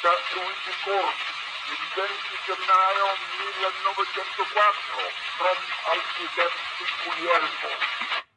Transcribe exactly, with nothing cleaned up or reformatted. San Luigi Corti, il venti gennaio millenovecentoquattro, from architetti Guglielmo.